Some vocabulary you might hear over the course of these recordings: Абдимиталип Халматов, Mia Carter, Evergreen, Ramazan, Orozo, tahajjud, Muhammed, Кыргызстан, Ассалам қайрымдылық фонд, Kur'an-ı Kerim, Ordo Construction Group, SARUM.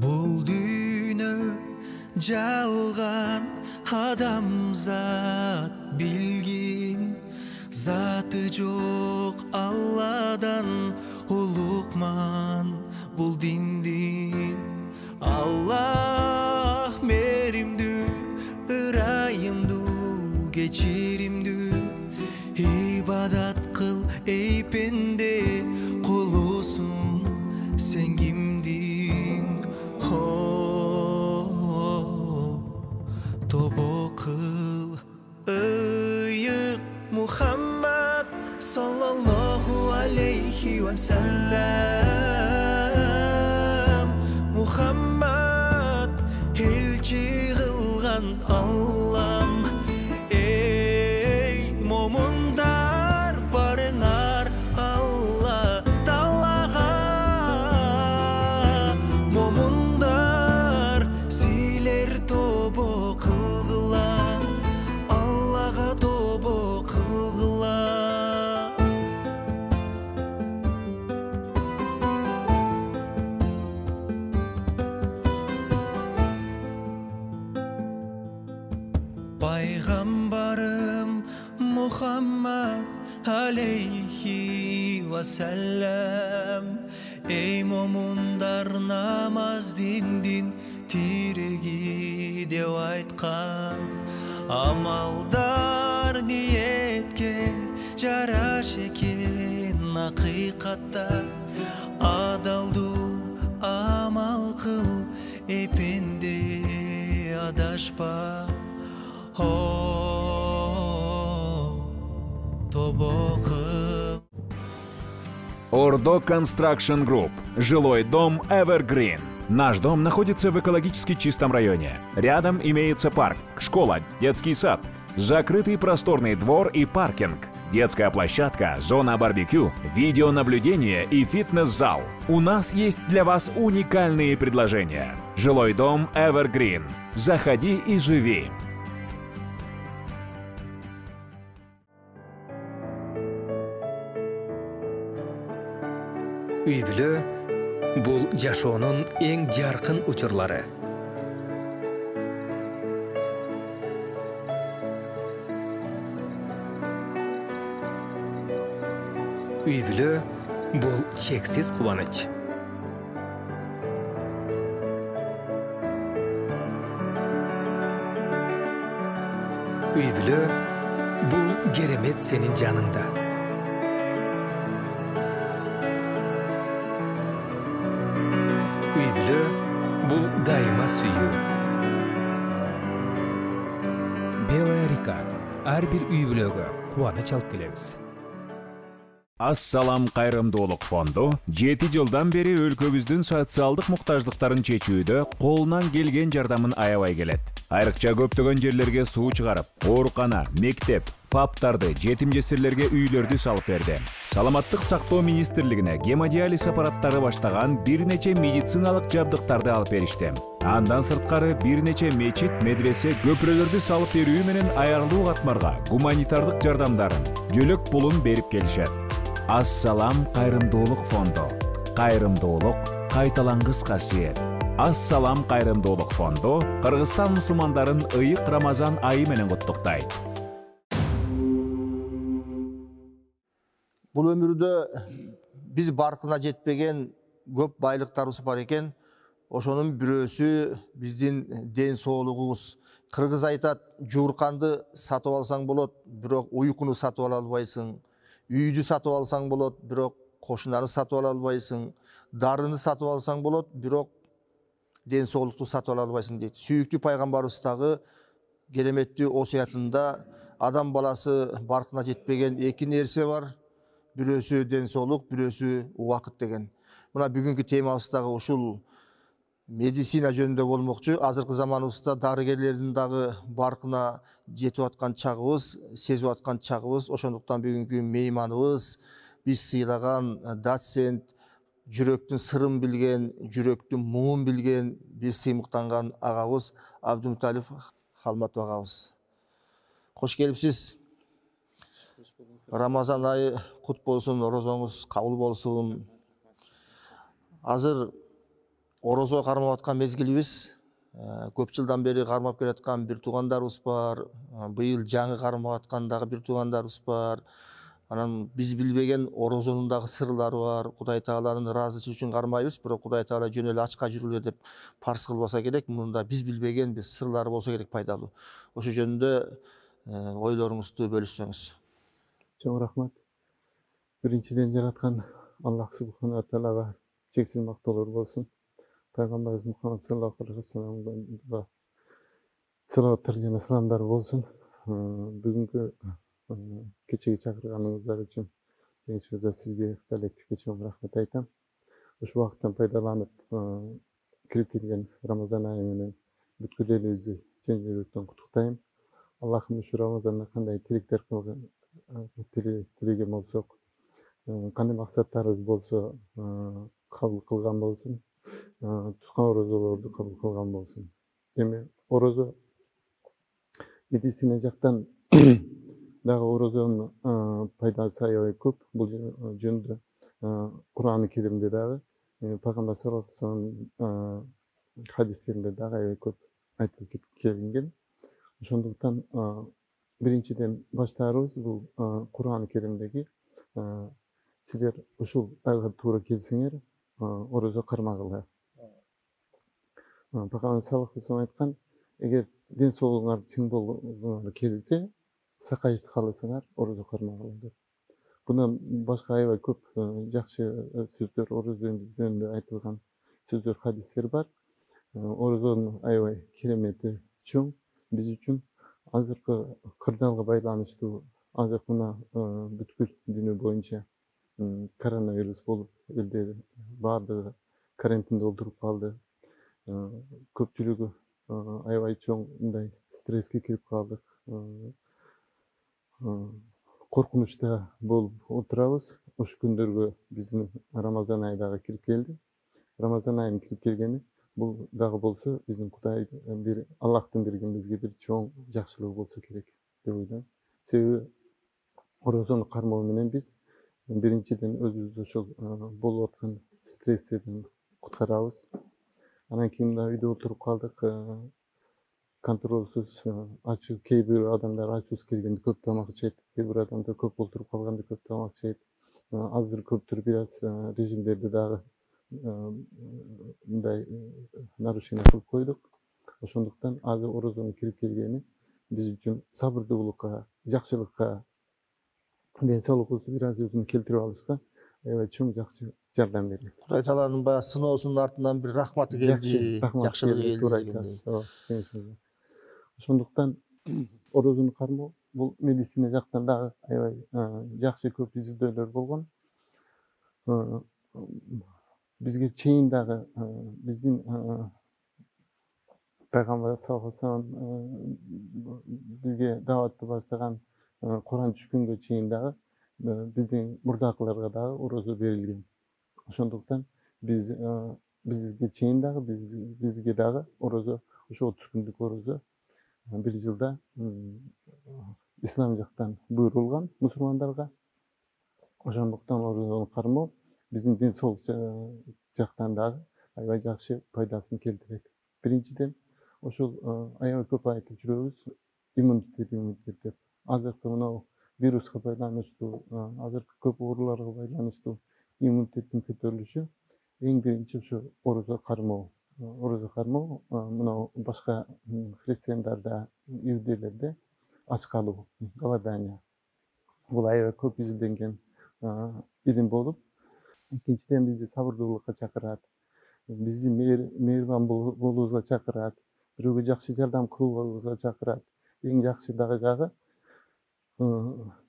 Бұл дүйні жалған адамзат білген заты жоқ Алладан ұлықман бұл дінден Аллах мерімді ұрайымды кечірімді ибадат қыл ей пенде құлысың сен кімдің тобо қыл ұйық Muhammed sallallahu aleyhi ve sellem Muhammed elçi kılgan Allah'ım Ey momundar barınar Allah Allah'a Momundar siler tobu kılgılar Allah'a tobu kılgılar Peygamberim Muhammed aleyhi ve sellem Ey momundar namaz dindin tiregi dev aytkan Amaldar niyetke jaraş eken haqiqatda Adaldu amal qıl ey pende adashpa Ordo Construction Group. Жилой дом Evergreen. Наш дом находится в экологически чистом районе. Рядом имеется парк, школа, детский сад, закрытый просторный двор и паркинг, детская площадка, зона барбекю, видеонаблюдение и фитнес-зал. У нас есть для вас уникальные предложения. Жилой дом Evergreen. Заходи и живи. Үй бүлі, бұл жашоның ең жарқын ұшырлары. Үй бүлі, бұл шексіз қуаныч. Үй бүлі, бұл керемет сенің жаныңда. Бул дайыма сүйі. Белая река. Әр бір үй бүлігі қуаны чалып келеміз. Ассалам қайрымдылық фонду 7 жылдан бері өлкөбүздүн социалдык муктаждыктарын чечүүдө колунан келген жардамын аябай келет. Айрыкча көптөгөн жерлерге суу чыгарып, оорукана, мектеп, фаптарды, жетимжесирлерге үйлөрдү салып берди. Саламаттык сактоо министрлигине гемодиализ аппараттары баштаган бир нече медициналык жабдыктарды алып беришти. Андан сырткары бир нече мечит, медресе, көпүрөлөрдү салып берүү менен аярлуу катмарга гуманитардык жардамдарын, жөлөк пулун берип келишет. Ассалам кайрымдуулук фонду. Кайрымдуулук кайталангыс касиет. Ассалам кайрымдуулук фонду Кыргызстан мусулмандарын ыйык Рамазан айы менен куттуктайт. Бұл өмірді біз барқына жетпеген көп байлықтарысы бар екен. Ошоның біресі біздің ден соғылығыз. Қырғыз айтат, жуырқанды сатып алсаң болот, бірақ ұйқыны сатып ала албайсың. Үйді сатып алсаң болот, бірақ қошынары сатып ала албайсың. Дарыны сатып алсаң болот, бірақ ден соғылықты сатып ала албайсың дейді. Сүйікті пайғамбарыстағы кереметті осиятында адам баласы барқына жетпеген екі нерсе бар. Birisi densoluk, birisi vakit degen. Buna bugünkü temasıdaki usul medisina jönünde olmoqçu. Azırkı zamanımızda darıgerlerinin dağı barkına jetip atkan çağımız, sezip atkan çağımız. Oşonduktan bugünkü meymanımız, biz sıylagan doçent, jüröktün sırrın bilgen, jüröktün muğun bilgen, biz sıymıktangan ağabız Абдимиталип Халматов ağabız. Hoş gelipsiz. Ramazan ayı kut bolsun, rozonuz kabul bolsun. Hazır Orozoi karmap atkan mezgilimiz, köpçülden beri karmap keletkan bir tuğandarız var, bu yıl canı karmap atkan bir tuğandarız var. Anan biz bilbegen Orozonun da sırları var. Kuday Tağla'nın razısı için karmayız. Bırak Kuday Tağla jöneli açka jürülü deyip pars kılbasa gerek. Bunun da biz bilbegen bir sırları olsa gerek paydalı. Oşu jönünde oylarınızı bölüşsünüz. Çok rahmet. Birinciden yaratkan Allah subhanahu wa ta'ala çeksiz maktalar olsun. Peygamberimiz Muhammed sallallahu aleyhi ve sellem'den salavat tercihine selamlar olsun. Bugünkü keçeği çakırganınızlar için genç sözde sizge kolektifke çoğum rahmet aytam. Şu vakittan faydalanıp kirip kelgen Ramazan ayının bütkül elimizi cengirlikten kutuktayım. Allah'ım şu Ramazan'da kanday tilekler kılgın tilegen olsak, kanday maksatlarız bolsa kabul kılgan olsun, tutkan orozolarımızı kabul kılgan olsun. Demi orozo medisinecekten daha orozonun paydası ayağı köp. Bu cündü Kur'an-ı Kerim'de dağı, Peygamber sallallahu aleyhi ve sellem hadislerinde dağı ayağı köp aytılıp kelingen. Şunduktan birinciden başlarız bu Kur'an-ı Kerim'deki sizler uşul ayğı tuğra kelsinler, orozo karmağılar. Peygamber sallallahu aleyhi ve sellem aytkan, eğer den soğulunlar çin bolunlar kelse, sakayıştı kalısınlar, oruzu karmağılıdır. Bundan başka ayva köp, yakşı sözler, oruzu önünde aytılgan sözler, hadisler var. Oruzun ayva kiremeti çoğun, biz için azırkı kırdalga baylanıştı, azırkına bütkül dünü boyunca koronavirus bolup, elde bardığı, karantinde oldurup kaldı. Köpçülüğü ayva çoğunday streske kirip kaldık. Korkunçta bolup oturabız. Oş gündürgü bizim Ramazan aydağı kirip geldi. Ramazan ayının kirip gelgeni, bu dağı bolsa bizim Kuday bir Allah'tan bergen bizge bir çoğun jakşılığı bolsa kerek dep oylom. Sebebi orozonu karmao menen biz birinciden özübüz uşul bolup atkın stressedin kutkarabız. Andan keyin da uyda oturup kaldık. Kontrolsüz, açık, keyibir adamlar açıuz kelgende köp tamak içet, keyibir adamlar köp oturup kalganda köp tamak içet. Azdır köptür biraz rejimlerde dağı bunday naruşene kılıp koyduk. Oşonduktan azı orozonu kirip kelgeni biz üçün sabırdıulukka, jakşılıkka, densalokusu biraz özünü keltirip alışka çoğun jakşı jardam berdi. Kuday Taalanın bayağı sınoosunun ardından bir rahmatı geldi, jakşılığı geldi. Şunduktan orozunu karmao bu medisine jaktan dağı aybay jakşı köp üzüldöler bolgon. Bizge çeyin dağı bizdin Peygamber sallallahu aleyhi ve sellem bizge davatı başlagan Kur'an düşküngö çeyin dağı bizdin murdaklarga dağı orozo berilgen. Şunduktan bizge çeyin dağı bizge dağı orozo uşo türkündük orozo bir yılda İslam jaktan buyurulgan musulmandarga. Oşonduktan orozonu karmao bizim din sol jaktan dağı aybay jakşı paydasını keltirek. Birinciden oşul aybay köp aytıp jüröbüz immunitet dep. Azırkı mınau viruska baylanıştуу, azırkı köp oorullarga baylanıştуу immunitetin kötörülüşü en birinci oşo orozo karmao. Orozo karmao mınau başka hristiyandarda, evdelerde aç kaluu, голодание. Bul aybay köp izildengen ilim bolup, ikinciden bizde sabırdıulukka çakırat, bizi mehriban boluubuzga çakırat, biröөгө jakşı жардам кылуубузга çakırat. Эң jakşı dağı jagı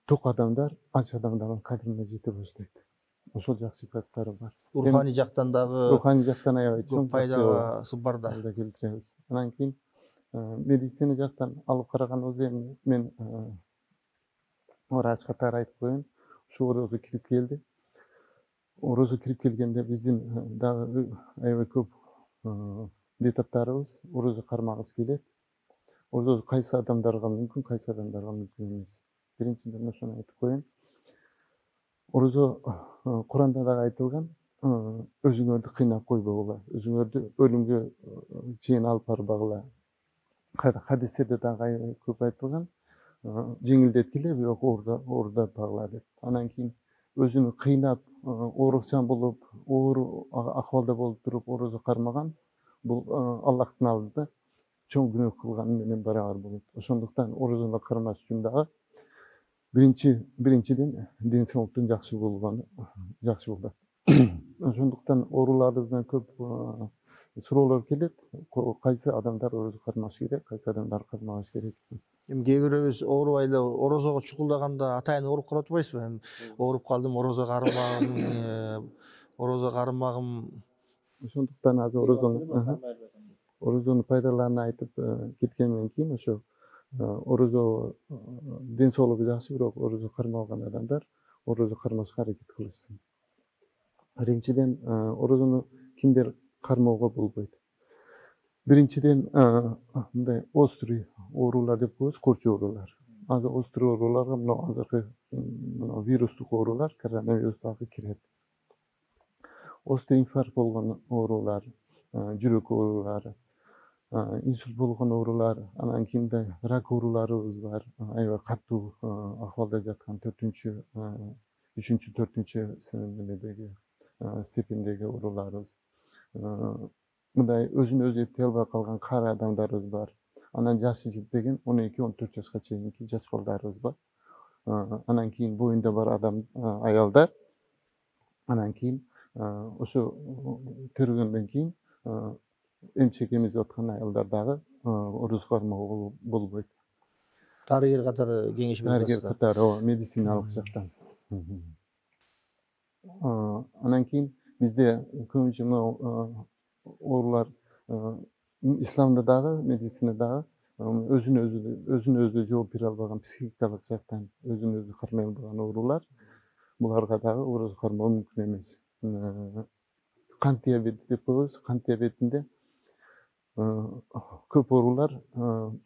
tok adamlar, aç adamların kadrine jete başlayt. Oşol jakşı paydaları var. Руханий jaktan dağı köp paydası bar da. Andan keyin medisine jaktan alıp karagan ozo эми men врач катары айтып коеюн. Şu orozo kirip geldi. Orozo kirip kelgende bizdin dağı aybay köp betaptarıbız orozo karmagız kelet. Orozo kaysı adamdarga mümkün, kaysı adamdarga mümkün emes. Birinciden oşonu aytıp koeýun. Orozo Kur'anda da aytılgan, özüňördi kynap goýbaglar, özüňördi ölümge jeň alyp barbaglar. Hadislerde köp aýtylgan, jeňildetkile birok orda baglar dep. Anan keň özüni kynap, orukçan bolup, ogor ahwalda bolup durup oroza karmagan, bul Allah'tan aldı. Çok günah kılgan menen beraber bolup. Oşonduktan orozuna karmaş üçin dagı birinciden densoňdan jaqşı bolgany, jaqşı boldy. Oşonduktan orularyňdan köp surolar kelip, kaysa adamlar oroza karmaş gerek, kaysa adamlar karmaş gerek. Hem kebirimiz orubayla orozaga çukuldaganda atayını orup kalatpaysızbı? Orup kaldım, oroza karmagym, oroza karmagym. Oşonduktan az orozunun faydalarını aytıp ketkenden keyin oşo orozo densoğluğu jaqşı birok orozo kırmagan adamlar orozo kırmaşka hareket kılışsın. Birinciden orozunu kimdir karmauga bolboyt. Birinciden bunday ostruy orular dep koyuz, korçu orular. Aza ostruy orularga mına azırkı virustuk orular, koronavirustagı kiret. Ostruy infarkt bolgan orular, jürek orulary, insult bolgan orular, anan kimde rak orularybız bar, ayva kattuu ahwalda jatkan 3-4-nji sinimdegi stependegi orularybız. Munday özüni özü epdey albay kalgan kara adamdarybız bar. Anan jaş degen 12-14 yaşka çeginki jaş baldarybız bar. Anan keyin boyunda bar adam ayaldar. Anan keyin oşo törgönden keyin emçekemiz yotkan ayaldardağı oruz karmağı bolboyt. Darıger katarı kengeş berip atsa. Darıger katarı, o medisinalyk jaktan. Anan keyin bizde köpünçe orular İslamda dağı, medisina dağı özüni özü жооп bere albagan psihikalyk jaktan özüni özü karmay albagan orular, bularga dağı oruz karmağı mümkin emes. Qand diabeti dep koyuz. Qand diabetinde köp orular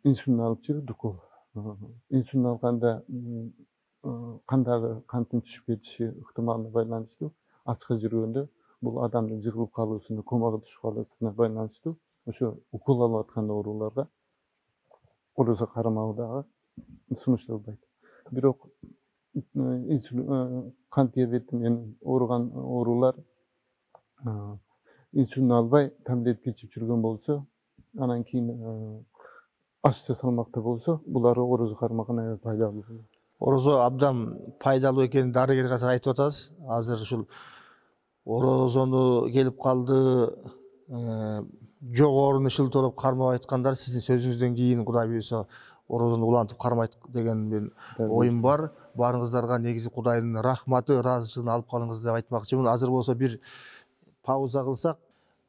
insülin alıp jürüdü kol. İnsülin alganda qandagı qandın tüşüp ketişi ihtimalyna baylanyştuu. Açky jürgöndö bul adamdın jygylyp kaluusyna, komaga düşüp kalasyna baylanyştuu. Oşo ukul alyp atkan orularga oroza karmagy dagı sunuş albayt. Birok qand diabeti menen orugan orular insülin albay tabletke içip jürgön bolsa, anan keyin aşça salmakta bolsa, bulara oroza karmagyna paydalı. Oroza abdam paydalı ekenini darıger katar aytıp atasız. Hazır şul orozonu gelip kaldı, jogoruny şıltıp alıp karmap aytkandar sizin sözüňizden keyin Kuday berse orozonu ulantıp karmayt degen ben oyum bar. Barıňızdarga negizi Kudaydyň rahmaty, razylşygyny alyp kalyňyz dep aytmakçymyn. Hazır bolsa bir pauza kılsak,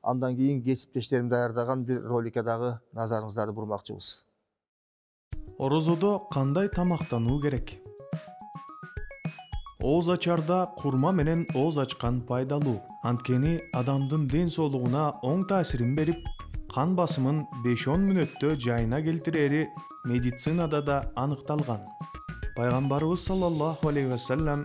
andan keyin kesipdeşlerim dayardagan bir rolike dagı nazarınızlarını burmakçımız. Orozoda kanday tamaktanuu gerek? Oğuz açarda kurma menen oğuz açkan paydalu. Antkeni adamdın den soğluğuna oң tasirin berip, kan basımın 5-10 minöttö jayına keltireri medisinada da anıktalgan. Paygambarыбыз sallallahu aleyhi ve sellem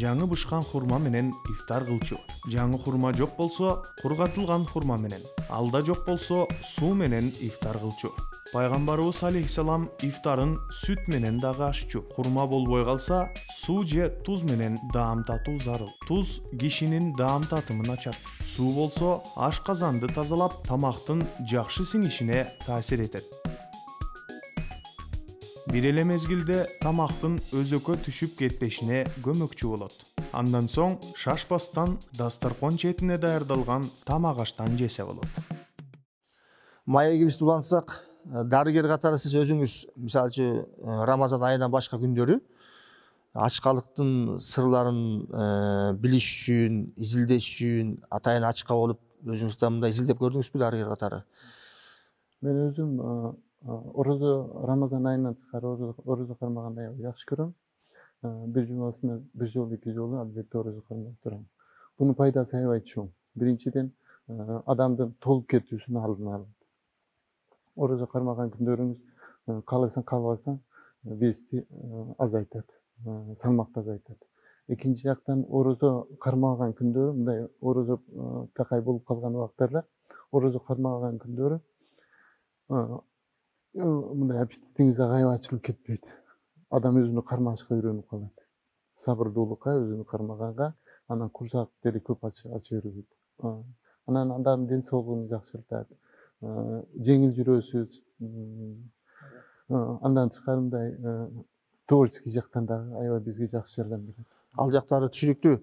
жаңы бушкан хурма менен ифтар кылчу. Жаңы хурма жок болсо, кургатылган хурма менен. Алда жок болсо, суу менен ифтар кылчу. Пайгамбарыбыз алейхиссалам ифтарын сүт менен дагы ашчу. Хурма болбой калса, суу же туз менен даам татуу зарыл. Туз кишинин даам татымын ачат. Суу болсо, ашказанды тазалап, тамактын жакшы сиңишине таасир этет. Bir ele mezgilde tamaktın özökö tüşüp ketpeşine kömökçü bolot. Andan soň şaşbastan dastarkon çetine dayardalgan tam agaçtan jese bolot. Maýegibizdi ulantsak, darıger katary siz özüňiz, misal üçin Ramazan ayından başka gündörü açkalıktın sırlaryny biliş üçin, izildeş üçin, atayın açka bolup özüňiz da munda izildep gördüňüzbü darıger katary? Men özüm orozo Ramazan ayından çıkar, orozo karmaganday yaxşı görüm. Bir jumasını bir jol, iki jolu albatta orozo karmap duram. Bunun paydası aýyp şu. Birinciden adamdın tolup ketүүsüni aldyny alyp. Orozo karmagan gündörüňiz kalasan kalbasan vesti azaytat, salmakta azaytat. İkinci yaktan oruzu karmağın gündürü, oruzu takay bulup kalan vaxtlarda, oruzu karmağın gündürü, apetitiniz ağayla açılıp ketmeydi. Adam özünü karmaşıqa öğrenip kalады. Sabırlılık'a, özünü karmağın'a, anan kursak deli köp açıverdi. Anan adam den soğuğunu yaxşırtadi. Cengil jürösüz, andan çıkarımday, doğruski jaqtan da ayva bizge yaxşı yerden bildi. Al jaqtları tüşünüktü.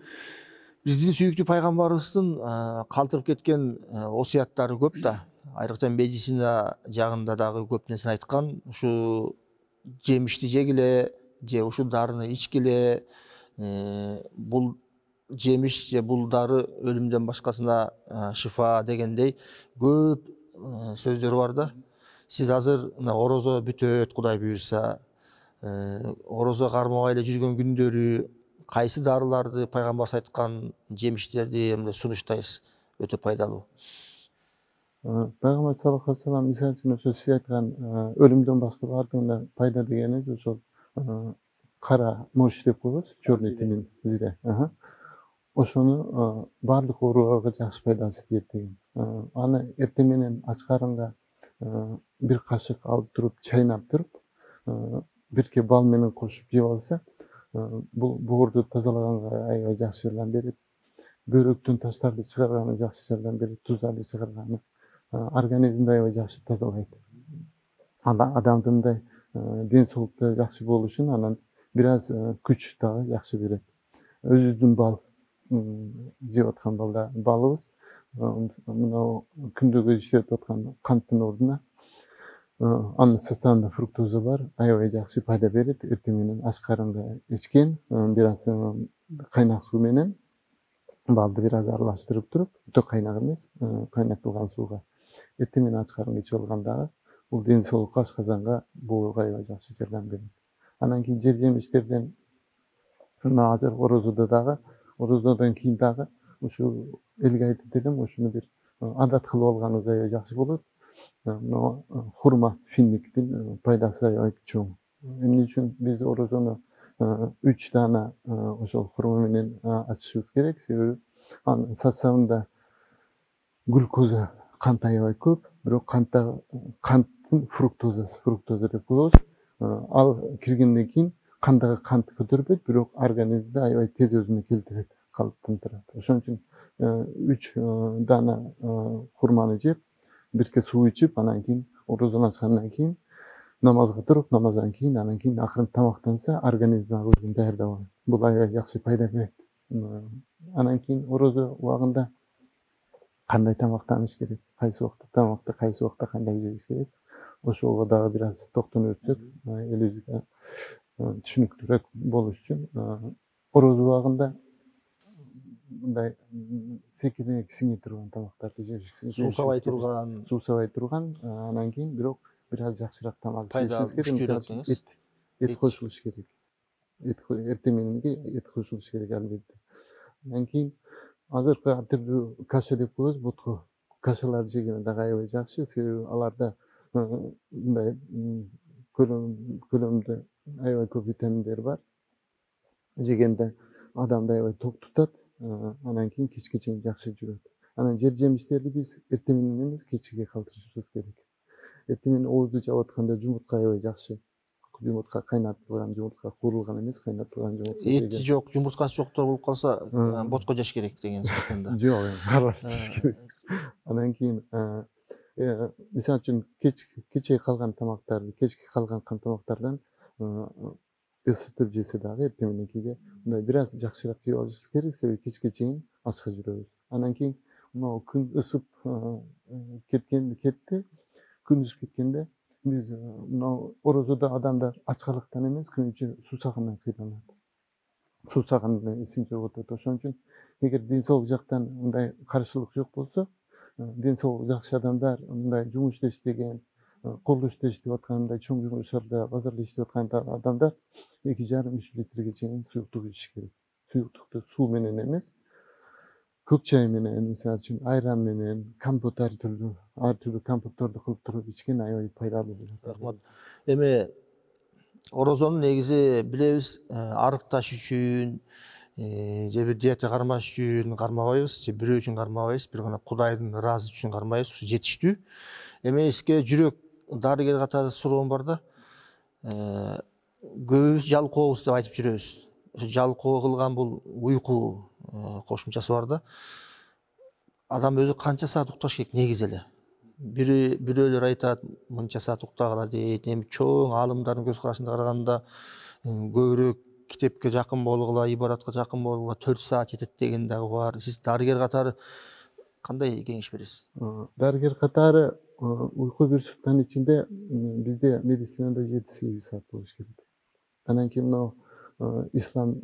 Bizdin suyüktü Paygambarımızdın kaltırıp ketken osiyattları köp da. Ayrıca medisina jağında dagı köp nesini aytkan, şu jemişti jegile, je uşu darını içkile, bul jemiş je bul darı ölümden başkasına şifa degendey köp sözler var da. Siz hazır orozo bütöt Kuday buyursa, orozo karmağayla jürgön gündörü, kaysı darılardı Paygambar aytkan jemişlerdi sunuştayız, öte paydalı. Peygamber sallallahu aleyhi ve sellem misal için siz aytkan ölümden başka ardında payda degeniz şu kara moş dep koyuz, körnetimin zire. Oşunu barlık oruğa yaxşı paydası diyet degen. Ana ertemenen açkarında bir kaşık alıp durup, çaynap durup, bir ke bal menen koşup yeb alsa, bu buğurdu tazalaganga ayva yaxşı yerden beredi. Böröktün taştardı çıkargana yaxşı yerden beredi, tuzdарды çıkargana. Organizmde ayva yaxşı tazalaydı. Adamdın da den soğukta yaxşı boluşun, anan biraz güç daha yaxşı beredi. Özüzdün bal, jeb atkan balda balımız. O kündögü işletip atkan kanttın orduna anın sastanında fruktozu var, ayvaya yaxşı payda beredi. Ertemenen aç karında içken, biraz kaynak su menen baldı biraz arlaştırıp durup, ötö kaynak emes, kaynatılgan suuga ertemenen aç karında içip alganda bul den soolukka, aşkazanğa boorga ayvaya yaxşı jardam berdi. Andan kийин жер жемиштерден мына азыр орозодо дагы, орозодон кийин дагы ошо elge aytip dedim, oşunu bir adat kılı olganız ayı yaxşı olur. Hurma, finliktin paydası ayı çoğun. Onun için biz orozonu 3 tane hurma açışımız gerek. Sebebi saçsağında glukoza kant ayı köp, kantın fruktozası, fruktoza dep koyuz. Al kirgenden keyin kandağı kantı kötürpet, birok organizmde ayı tez özüne keltirip kalıptırdı. Oşun için 3 dana hurmanı jep, bir ke su içip, anan keyin orozon açgandan keyin namazga turup, namazdan keyin anan keyin akırın tamaktansa organizmdagi özün dayardap aladi. Bul ayva yaxşı payda beredi. Anan keyin orozo ubagında kanday tamaktaniş gerek, kaysı wagtda tamakta, kaysı wagtda kanday jeyиш gerek. Ошого дагы biraz toktonu ötüp, elibizge tüşüniktürek boluş için orozo ubagında bunday sekine kisiğe turgan tamaktарды jeyişiz. Suw sabay turgan, anan keyin birok biraz yaxşırak tamak jeyişiz gerek. Et koşuluş gerek. Ertemeninde et koşuluş gerek elbette. Anan keyin azırkı артирлүү каша деп коебуз, бутку кашаларды жегени дагы аябай жакшы, себеби аларда мындай көлөмдө аябай көп витаминдер бар. Жегенде адамды аябай ток тутат. Анан кийин кечке чейин жакшы жүрөт. Анан жер жемиштерди биз эртеменен эмес, кечке калтырышыбыз керек. Эртемен оозду жаап атканда жумуртка аябай жакшы. Yumurtka kaynatılgan yumurtka, kurulgan emes, kaynatılgan yumurtka. Et yok, yumurtkası yoktur bulup kalsa, botko jaş gerek degen sözkende. Yok, arlaştırış gerek. Anan keyin, misal üçün keçe kalgan tamaktardı, keçke kalgan tamaktardan ısıtıp jese dagı ertemenekige biraz jakşırak jep alışыбыз керек, себеби кечке чейин ачка жүрөбүз. Анан кийин күн ысып кетти, күн ысып кеткенде biz orozoda adamlar açkalıktan emes, kün içi susağından kıylanat. Susağından isim çok oturdu. Oşun için eğer den soğuk jaktan karşılık yok bolsa, den soğuk jakşı adamlar jumushta iştegen, kolda iştep atkanda, çoğun jumuşlarda, bazarda iştep atkanda adamlar 2,5-3 litrege çeyin suyukluk içiş gerek. Suyukluktu su menen emes, kök çay menen, misal için ayran menen, kompot ar türlü kompottordu kılıp turup içken ayvay paydalı bolot. Rahmat. Эми орозонун негизи билебиз арык таш үчүн, Жебе диета кармаш үчүн кармабайбыз, же бирөө үчүн кармабайбыз, бир гана Кудайдын ыраазы үчүн кармайбыз, жетиштүү. Эми эске жүрөк дарыгер катары суроом бар да. Көбүбүз жалкообуз деп айтып жүрөбүз. Жалкоо кылган бул уйку кошумчасы бар да. Адам өзү канча саат укташ керек негиз эле. Бирөөлөр айтат, мынча саат уктагыла дейт. Эми чоң аалымдардын көз карашына караганда көбүрөөк kitapka yakın bolgula, ibaratka yakın bolgula, 4 saat yetet degen dagı var. Siz darıger katarı kanday kengеш beresiz? Darıger katarı uyku bir süpkanın içinde bizde medisinada 7-8 saat boluş kerak. Anan ki o İslam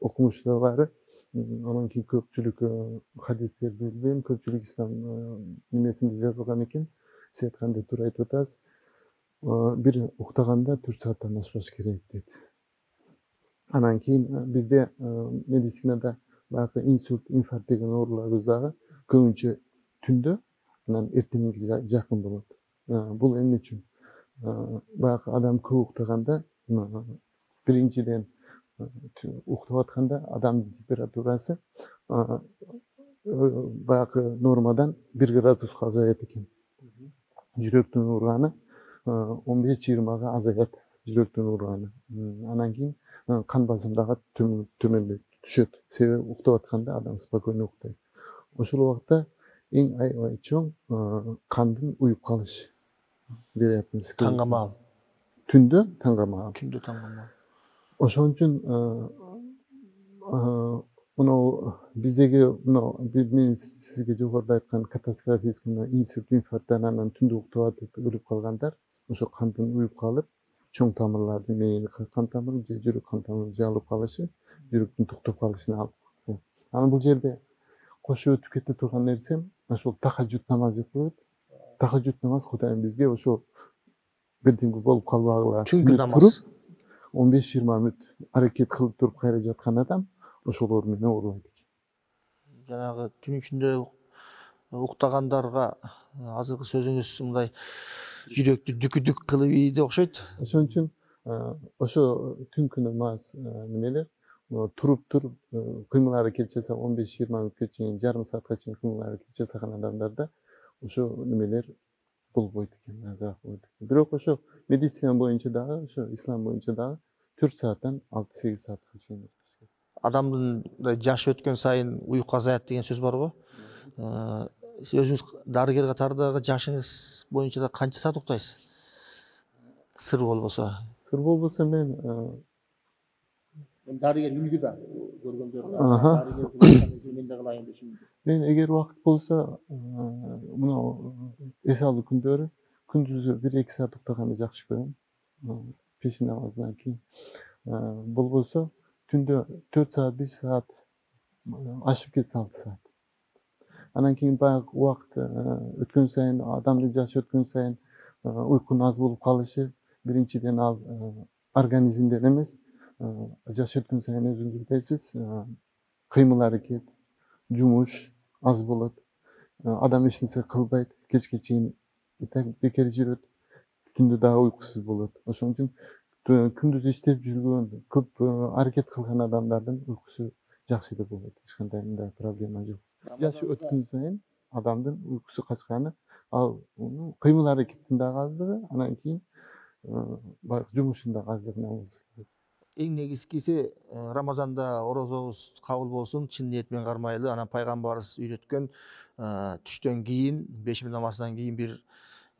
okumuşları, anan ki köpçülük hadisleri bilmeyim, köpçülük İslam nimesinde yazılgan ekin, Seyitkan'da tur aytып атабыз, bir uktaganda 4 saatten aşbaş kerak dedi. Anan ki bizde medisinada bakı insult, infarkt degen oorlar özağı köbünçe tündü, anan ertemenge jakın bolot. Bul emne üçin? Bakı adam köp uktaganda, birinciden uktap atkanda adamdın temperaturası bakı normadan 1 graduska azayat eken. Jüröktün urganı 15-20'a azayat jüröktün urganı. Anan ki kan bazımdağı tümelde düşöt. Sebebi uktap atkanda adam spakoyne uktayt. Oşul vakta en aybay çoğun kandın uyup kalış. Tangamağın. Tündü tangamağın. Tündü tangamağın. Oşun için bizdeki, ben sizge joğorda aytkan katastrofik insult infarktan anan tündü uktap atıp ölüp kalganlar, oşu kandın uyup kalıp çoğun tamırlardı, meyini kan tamırı, jürök kan tamırı jalıp kalışı, jüröktün toktop kalışını alıp. Ana bu jerde koşu tükette turgan nersem, oşol tahajjud namazı kılıp, tahajjud namaz Kudayım bizge oşol birdengi bolup kalbagıla. Çünkü namaz 15-20 minut hareket kılıp durup kayra jatkan adam oşol ormene oorlayt eken. Janagı tün içinde uktagandarga azırkı sözüңүз мындай jüröktü düküdük kılıp iydi okşoyt. Oşun için oşo tünkü namaz nimeler turup kıymıl hareket jasa 15-20 minutga çeyin, jarım saatga çeyin kıymıl hareket jasagan adamlarda oşo nimeler bolboyt eken, azırak bolboyt eken. Birok oşo medisina boyunca dagı, oşo İslam boyunca dagı 4 saattan 6-8 saatga çeyin. Adamdın jaşı ötkön sayın uyku azayat degen söz bar go. Siz özünüz darıger katarıdagı jaşıңыз boyunca da kança saat uktayız? Sır bolbosa. Sır bolbosa men darıger ülgü da görgöndörüm. Men eger vaqt bolsa, es alı kündörü kündüzü 1-2 saat uktaganda jakşı göröm. Peşin namazdan keyin. Bolbosa tündö 4 saat, 5 saat aşıp ketse 6 saat. Anan keyin bayağı uakt ötkön sayın, adamdın jaşı ötkön sayın uykunun az bolup kalışı, birinciden al organizmden emes, jaşı ötkön sayın özüңүз билесиз, kıymıl hareket, jumuş az bolot, adam eşnese kılbayt, kechke çeyin bekar jüröt, tündö daha uykusuz bolot. Oşon üчүн kündüz iştep jürgön, köp hareket kılgan adamdardın uykusu jakşı da bolot, eş kanday mындай problema jok. Jaşı ötkün sayın adamdın uykusu kaçkanı, al kıymıl hareketinin dagı azdygı, anan keyin jumuşun dagı azdygına bolsa kerak. Eň negizgisi Ramazanda orozobuz kabul bolsun, çyn niyetmen karmaylı, ana Paygambarybыз öğretken tüştön keyin, beşim namazdan keyin bir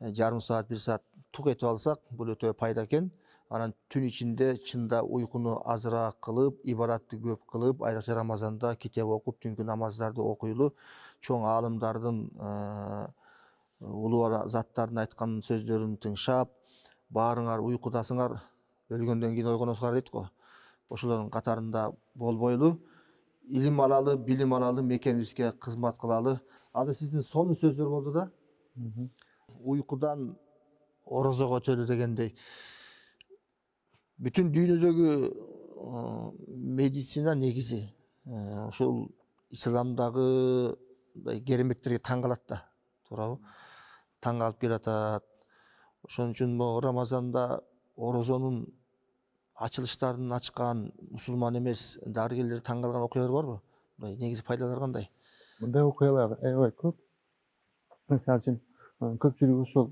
jarım saat, bir saat tuk etip alsak, bul ötö payda eken. Anan tün içinde çında uykunu azırak kılıp, ibaratı köp kılıp, ayrıca Ramazanda kitap okup, tünkü namazlarda okuyulu, çoğun alımdardın ulu zatların aytkan sözlerini tınşap, barınar, uykudasınar, ölgönden keyin oygonoslar deyt go. Oşuların katarında bolboylu, ilim alalı, bilim alalı, mekenimizge kızmat kılalı. Azı sizin son sözler oldu da, uykudan orozoga ötölü degende. Bütün dünyadaki medisina negizi, oşol İslamdagı keremetterge taŋgalat da, to'g'rimi? Taŋgalıp kelatat. Oşon üчүн Ramazanda orozonun açılışlarını açkan Müslüman emez dargeleri tangalgan okuyalar var mı? Negizi paydalar kanday? Bunday okuyalar evet köp. Mesela için köpçülük uşul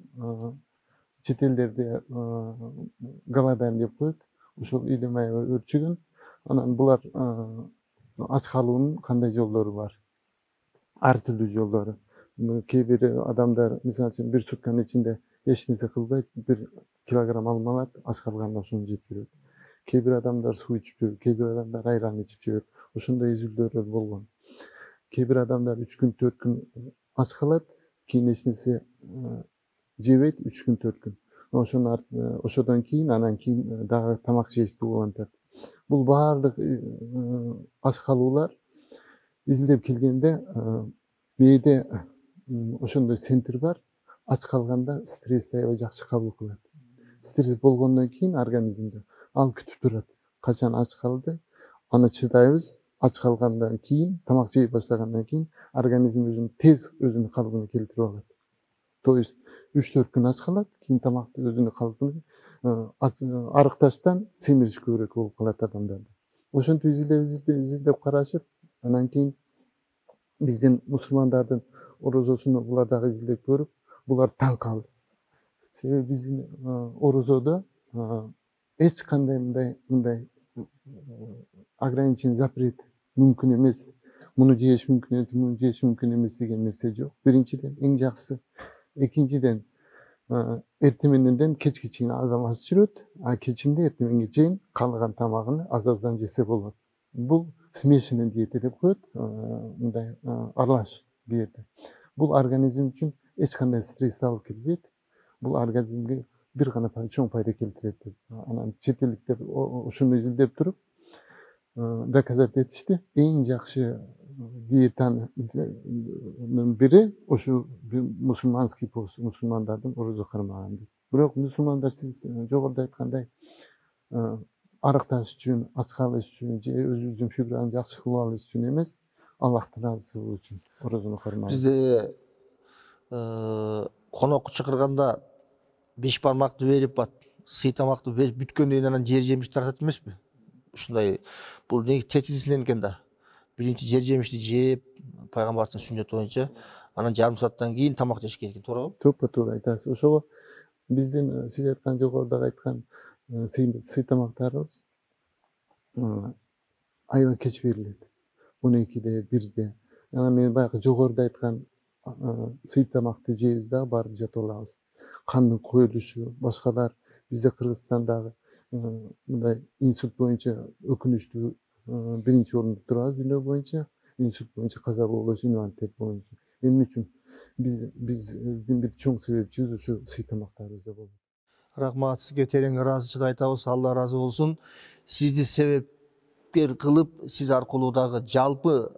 çetellerde galadan dep koyut. Uşul ilimay örçügün. Anan bular aç kalunun kanday yolları var. Ar türlü yolları. Ki bir adamlar mesela için bir sutkanın içinde eşinize kılbayt bir kilogram almalar az kalganda şunu jep yürüyor. Kebir adamlar su içip yürüyor, kebir adamlar ayran içip yürüyor. Uşunda ezildörler bolğan. Kebir adamlar 3 gün 4 gün aç kalat, keyin eşinize jebet 3 gün 4 gün. Oşun oşodan keyin anan keyin daha tamak jeyişti bolantır. Bul baardık aç kalууlar izlep kelgende meyde oşunday sentr bar. Aç kalganda stres ayaba jakşı kabul kılat. Stres bolgondan keyin organizmde al kütüp durat. Kaçan aç kaldı, ana çıdayız. Aç kalgandan keyin, tamak jey başlagandan keyin organizm özünü tez özünü kalıbına keltirip alat. Toyuz 3-4 gün aç kalat, keyin tamakta özünü kalıbına arıktaştan semiriş körek bolup kalat adamdan. Oşontoy izildep karaşıp, anan keyin bizdin musulmandardın orozosunu bulardagı izildep görüp bular taң kaldı. Sebebi bizim Orozoda hiç kanday bunday ограничен запрет mümkün emez. Bunu jeyiş mümkün emez, bunu jeyiş mümkün emez degen nerse yok. Birinciden en jaksı, ikinciden ertemenden kechke çeyin adam aç jüröt, a kechinde ertemenge çeyin kalgan tamagını az-azdan jese bolot. Bul смешанный диета деп коет, мындай аралаш диета. Бул организм үчүн hiç kanday stresi alıp kelbet, bu organizmge bir gana çoğun payda keltiredi. Anan çetellikler oşunu izildep durup, dokazat etişti. En jakşı diyetanın biri oşu musulmanski posu, musulmandardan oruzu kırmağandı. Bırak musulmandar siz jogorda aytkanday arıktaş üçün, aç kalış üçün, je özübüzdün figurany jakşı kılıp alış üçün emes, Allah'tan razı boluş üçün oruzunu kırmağandı. Bizde konoq çıkırganda 5 parmaklı verip bat, sıyı tamaklı verip bütköndeyin anan jer jemiş tartat emes mi? Uşunday bul negi tetilsinenken da birinci jer jemişti jep paygambardın sünnet boyunca anan jarım saattan keyin tamak jeş kerekken to'g'rimi? To'ppa to'g'ri aytasız. Oşogo bizdin siz aytkan jogorudagi aytkan sıyı tamaktarыбыз ayba kech beriledi. 12'de, 1'de. Ana men bayaqı jogorda aytkan sıyı tamakta jeybiz da barıp jata olabız. Kandın koyuluşu, başkalar bizde Kırgızstan'dagı bunday insult boyunca ökünüştü birinci orunda durabız dünyo boyunca, insult boyunca kaza boluş, invaliditet boyunca. Emne üçün bizdin bir çoğun sebepçiyiz uşu sıyı tamaktarıbızda bolot. Rahmat sizge tereň razıçılık aytabız, Allah razı olsun. Sizdi sebepker kılıp siz arkaluudagı jalpı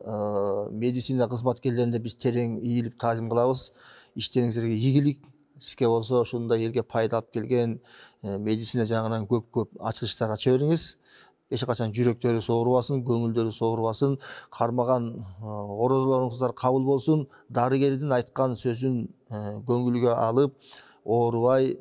medisina kızmatkerlerinde biz tereň iyilip tazim kılabız. İşteriňizderge iyilik. Sizge bolsa oşunda elge payda alıp kelgen medisina jagынан köp açılışlar aça beriňiz. Eş kaçan jürekleri soğurubasın, köngülderi soğurubasın, karmagan orozolaryňyzlar kabul bolsun. Darıgerdin aytkan sözün köngülge alıp oorubay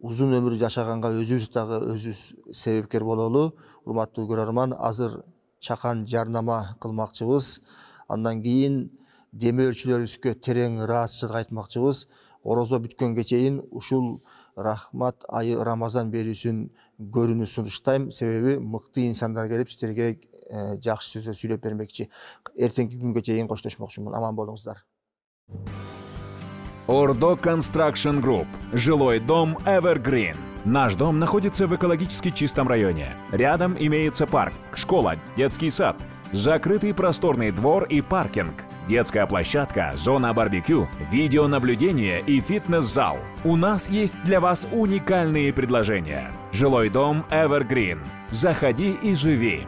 uzun ömür yaşaganğa özübüz dagı özübüz sebepker bololu. Urmatlı görörman, azır çakan jarnama kılmakçıbız. Andan keyin demeörçülörübüzgö tereň rahatsızlık aytmakçıbız. Orozo bütkönge çeyin uşul rahmat ayı Ramazan berүүsün görünü sunuştayım. Sebebi mıkty insanlar gelip sizlerge jakşı sözler süylöp bermekçi. Ertenki künge çeyin koştoşmokçumun. Aman boluňuzlar. Ordo Construction Group. Жилой дом Evergreen. Наш дом находится в экологически чистом районе. Рядом имеется парк, школа, детский сад, закрытый просторный двор и паркинг, детская площадка, зона барбекю, видеонаблюдение и фитнес-зал. У нас есть для вас уникальные предложения. Жилой дом Evergreen. Заходи и живи.